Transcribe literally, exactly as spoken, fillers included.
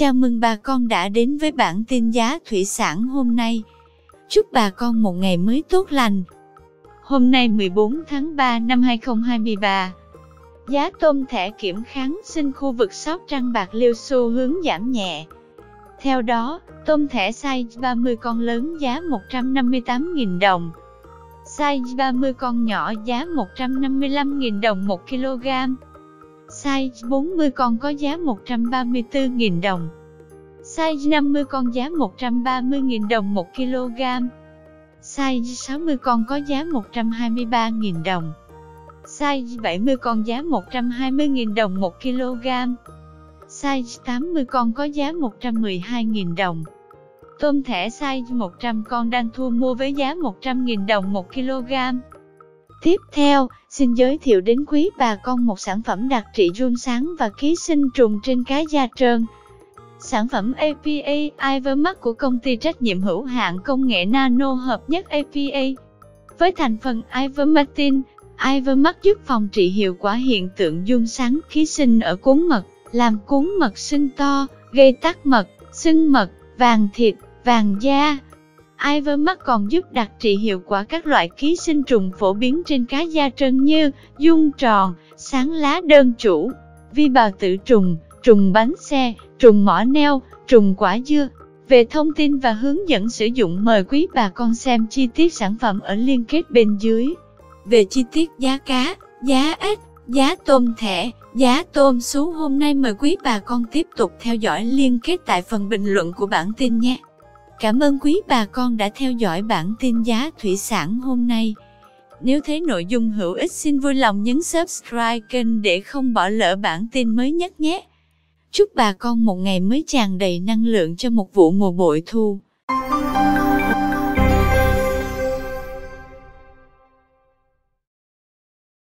Chào mừng bà con đã đến với bản tin giá thủy sản hôm nay. Chúc bà con một ngày mới tốt lành. Hôm nay mười bốn tháng ba năm hai nghìn không trăm hai mươi ba, giá tôm thẻ kiểm kháng sinh khu vực Sóc Trăng Bạc Liêu xu hướng giảm nhẹ. Theo đó, tôm thẻ size ba mươi con lớn giá một trăm năm mươi tám nghìn đồng, size ba mươi con nhỏ giá một trăm năm mươi lăm nghìn đồng một ki lô gam, size bốn mươi con có giá một trăm ba mươi tư nghìn đồng, size năm mươi con giá một trăm ba mươi nghìn đồng một ki lô gam, size sáu mươi con có giá một trăm hai mươi ba nghìn đồng, size bảy mươi con giá một trăm hai mươi nghìn đồng một ki lô gam, size tám mươi con có giá một trăm mười hai nghìn đồng. Tôm thẻ size một trăm con đang thu mua với giá một trăm nghìn đồng một ki lô gam. Tiếp theo, xin giới thiệu đến quý bà con một sản phẩm đặc trị giun sáng và ký sinh trùng trên cá da trơn. Sản phẩm a pê a Ivermectin của công ty trách nhiệm hữu hạn công nghệ nano hợp nhất a pê a. Với thành phần Ivermectin, Ivermectin giúp phòng trị hiệu quả hiện tượng giun sáng ký sinh ở cuốn mật, làm cuốn mật sinh to, gây tắc mật, sưng mật, vàng thịt, vàng da. Ivermectin còn giúp đặc trị hiệu quả các loại ký sinh trùng phổ biến trên cá da trơn như giun tròn, sáng lá đơn chủ, vi bào tử trùng, trùng bánh xe, trùng mỏ neo, trùng quả dưa. Về thông tin và hướng dẫn sử dụng, mời quý bà con xem chi tiết sản phẩm ở liên kết bên dưới. Về chi tiết giá cá, giá ếch, giá tôm thẻ, giá tôm sú hôm nay, mời quý bà con tiếp tục theo dõi liên kết tại phần bình luận của bản tin nhé. Cảm ơn quý bà con đã theo dõi bản tin giá thủy sản hôm nay. Nếu thấy nội dung hữu ích, xin vui lòng nhấn subscribe kênh để không bỏ lỡ bản tin mới nhất nhé. Chúc bà con một ngày mới tràn đầy năng lượng cho một vụ mùa bội thu.